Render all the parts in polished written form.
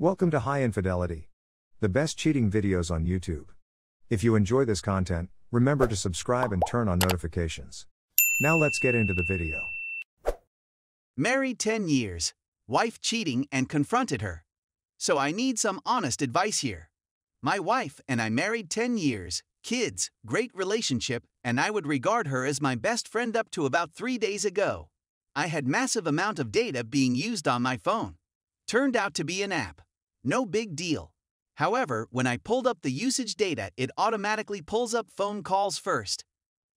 Welcome to High Infidelity, the best cheating videos on YouTube. If you enjoy this content, remember to subscribe and turn on notifications. Now let's get into the video. Married 10 years, wife cheating and confronted her. So I need some honest advice here. My wife and I married 10 years, kids, great relationship, and I would regard her as my best friend up to about 3 days ago. I had massive amount of data being used on my phone. Turned out to be an app. No big deal. However, when I pulled up the usage data, it automatically pulls up phone calls first.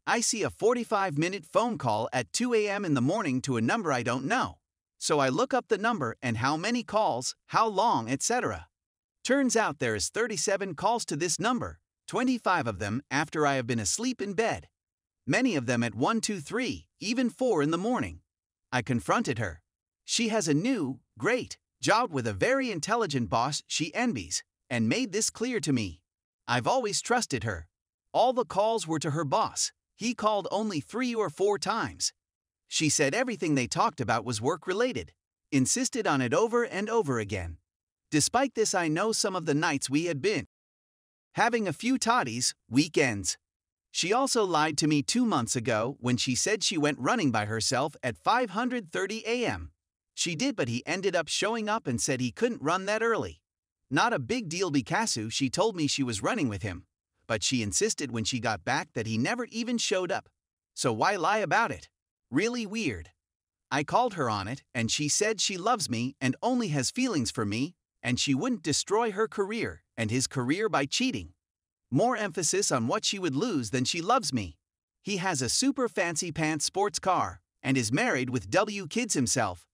I see a 45-minute phone call at 2 a.m. in the morning to a number I don't know. So I look up the number and how many calls, how long, etc. Turns out there is 37 calls to this number, 25 of them after I have been asleep in bed. Many of them at 1, 2, 3, even 4 in the morning. I confronted her. She has a new, great job with a very intelligent boss she envies, and made this clear to me. I've always trusted her. All the calls were to her boss. He called only 3 or 4 times. She said everything they talked about was work-related, insisted on it over and over again. Despite this, I know some of the nights we had been having a few toddies, weekends. She also lied to me 2 months ago when she said she went running by herself at 5:30 a.m. She did, but he ended up showing up and said he couldn't run that early. Not a big deal because she told me she was running with him, but she insisted when she got back that he never even showed up. So why lie about it? Really weird. I called her on it, and she said she loves me and only has feelings for me, and she wouldn't destroy her career and his career by cheating. More emphasis on what she would lose than she loves me. He has a super fancy pants sports car and is married with 2 kids himself.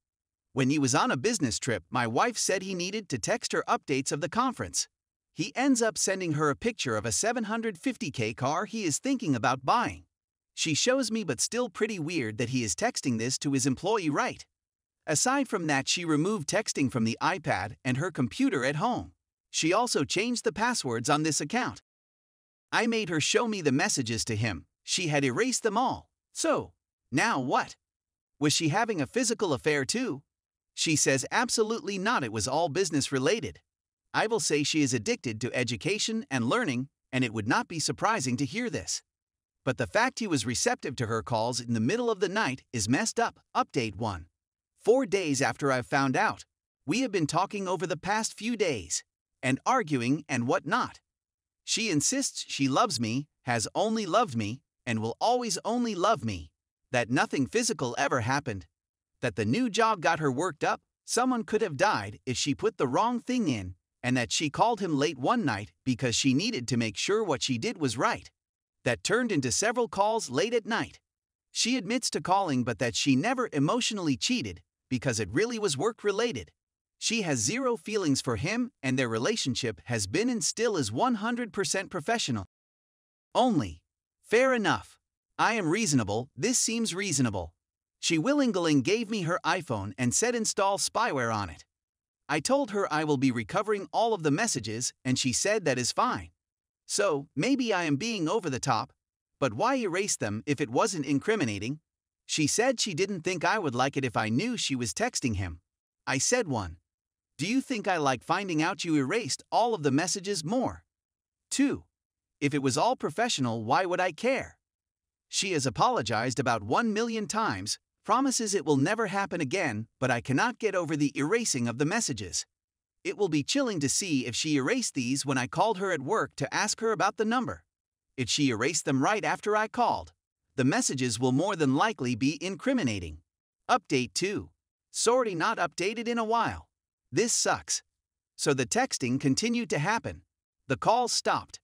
When he was on a business trip, my wife said he needed to text her updates of the conference. He ends up sending her a picture of a $750K car he is thinking about buying. She shows me, but still pretty weird that he is texting this to his employee, right? Aside from that, she removed texting from the iPad and her computer at home. She also changed the passwords on this account. I made her show me the messages to him. She had erased them all. So, now what? Was she having a physical affair too? She says absolutely not, it was all business related. I will say she is addicted to education and learning, and it would not be surprising to hear this. But the fact he was receptive to her calls in the middle of the night is messed up. Update 1. 4 days after I've found out, we have been talking over the past few days, and arguing and whatnot. She insists she loves me, has only loved me, and will always only love me, that nothing physical ever happened, that the new job got her worked up, someone could have died if she put the wrong thing in, and that she called him late one night because she needed to make sure what she did was right. That turned into several calls late at night. She admits to calling, but that she never emotionally cheated because it really was work-related. She has 0 feelings for him, and their relationship has been and still is 100% professional only. Fair enough. I am reasonable. This seems reasonable. She willingly gave me her iPhone and said install spyware on it. I told her I will be recovering all of the messages, and she said that is fine. So, maybe I am being over the top, but why erase them if it wasn't incriminating? She said she didn't think I would like it if I knew she was texting him. I said 1. Do you think I like finding out you erased all of the messages more? 2. If it was all professional, why would I care? She has apologized about 1 million times, promises it will never happen again, but I cannot get over the erasing of the messages. It will be chilling to see if she erased these when I called her at work to ask her about the number. If she erased them right after I called, the messages will more than likely be incriminating. Update 2. Sorry, not updated in a while. This sucks. So the texting continued to happen. The calls stopped.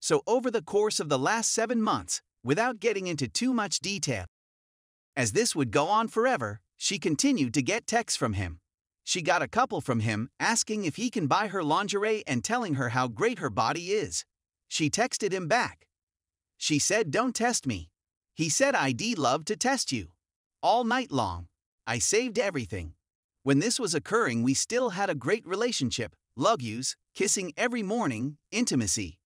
So over the course of the last 7 months, without getting into too much detail, as this would go on forever, she continued to get texts from him. She got a couple from him asking if he can buy her lingerie and telling her how great her body is. She texted him back. She said, "Don't test me." He said, "I'd love to test you." All night long. I saved everything. When this was occurring, we still had a great relationship, love yous, kissing every morning, intimacy.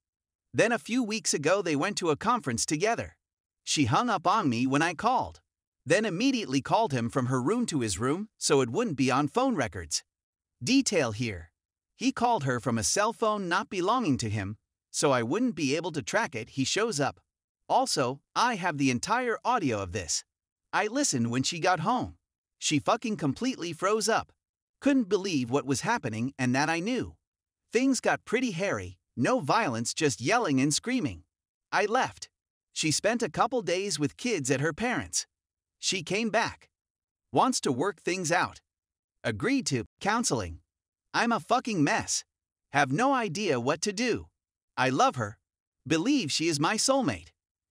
Then a few weeks ago they went to a conference together. She hung up on me when I called. Then immediately called him from her room to his room so it wouldn't be on phone records. Detail here. He called her from a cell phone not belonging to him, so I wouldn't be able to track it. He shows up. Also, I have the entire audio of this. I listened when she got home. She fucking completely froze up. Couldn't believe what was happening and that I knew. Things got pretty hairy, no violence, just yelling and screaming. I left. She spent a couple days with kids at her parents'. She came back. Wants to work things out. Agreed to counseling. I'm a fucking mess. Have no idea what to do. I love her. Believe she is my soulmate.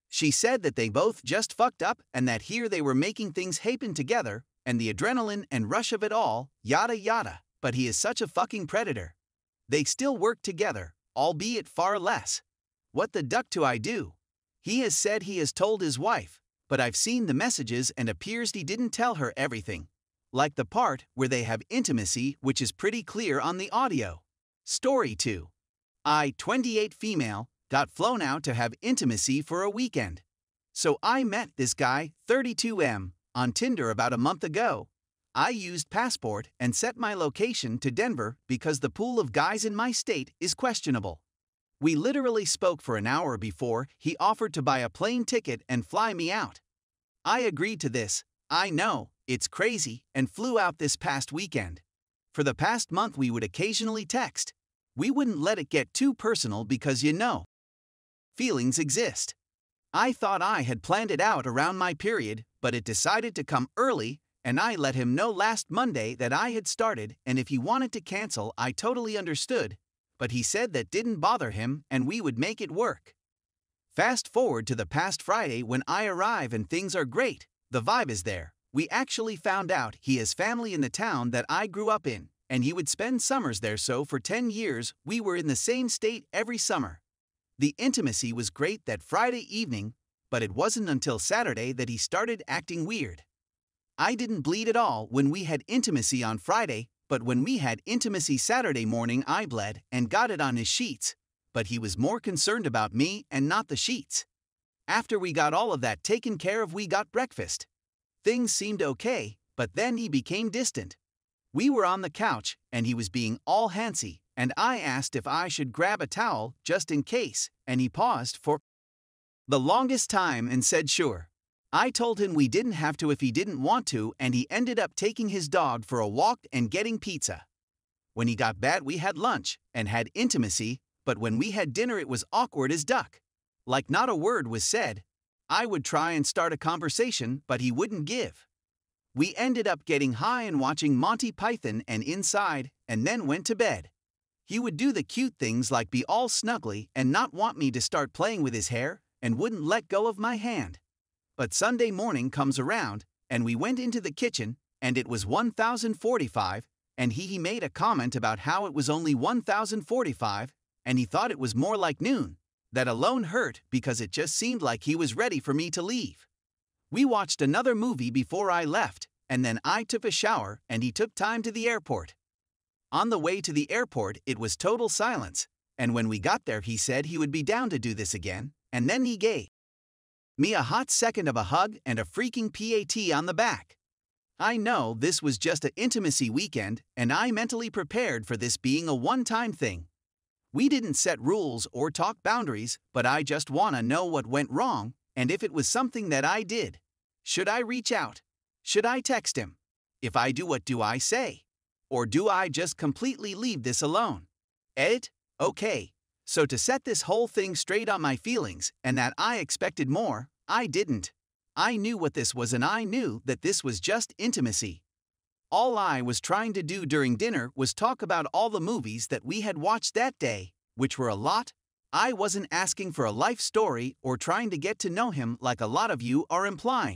She said that they both just fucked up and that here they were making things happen together and the adrenaline and rush of it all, yada yada, but he is such a fucking predator. They still work together, albeit far less. What the duck do I do? He has said he has told his wife, but I've seen the messages and appears he didn't tell her everything. Like the part where they have intimacy, which is pretty clear on the audio. Story 2. I, 28 female, got flown out to have intimacy for a weekend. So I met this guy, 32M, on Tinder about a month ago. I used Passport and set my location to Denver because the pool of guys in my state is questionable. We literally spoke for an hour before he offered to buy a plane ticket and fly me out. I agreed to this. I know. It's crazy, and flew out this past weekend. For the past month we would occasionally text. We wouldn't let it get too personal because you know, feelings exist. I thought I had planned it out around my period, but it decided to come early, and I let him know last Monday that I had started, and if he wanted to cancel I totally understood, but he said that didn't bother him and we would make it work. Fast forward to the past Friday when I arrive and things are great, the vibe is there. We actually found out he has family in the town that I grew up in, and he would spend summers there, so for 10 years we were in the same state every summer. The intimacy was great that Friday evening, but it wasn't until Saturday that he started acting weird. I didn't bleed at all when we had intimacy on Friday, but when we had intimacy Saturday morning I bled and got it on his sheets, but he was more concerned about me and not the sheets. After we got all of that taken care of we got breakfast. Things seemed okay, but then he became distant. We were on the couch, and he was being all handsy, and I asked if I should grab a towel, just in case, and he paused for the longest time and said sure. I told him we didn't have to if he didn't want to, and he ended up taking his dog for a walk and getting pizza. When he got back we had lunch, and had intimacy, but when we had dinner it was awkward as duck. Like not a word was said. I would try and start a conversation, but he wouldn't give. We ended up getting high and watching Monty Python and Inside, and then went to bed. He would do the cute things like be all snuggly and not want me to start playing with his hair, and wouldn't let go of my hand. But Sunday morning comes around, and we went into the kitchen, and it was 1045, and he made a comment about how it was only 1045, and he thought it was more like noon. That alone hurt because it just seemed like he was ready for me to leave. We watched another movie before I left, and then I took a shower and he took time to the airport. On the way to the airport it was total silence, and when we got there he said he would be down to do this again, and then he gave me a hot second of a hug and a freaking pat on the back. I know this was just an intimacy weekend, and I mentally prepared for this being a one-time thing. We didn't set rules or talk boundaries, but I just wanna know what went wrong, and if it was something that I did. Should I reach out? Should I text him? If I do, what do I say? Or do I just completely leave this alone? Edit? Okay. So to set this whole thing straight on my feelings, and that I expected more, I didn't. I knew what this was and I knew that this was just intimacy. All I was trying to do during dinner was talk about all the movies that we had watched that day, which were a lot. I wasn't asking for a life story or trying to get to know him like a lot of you are implying.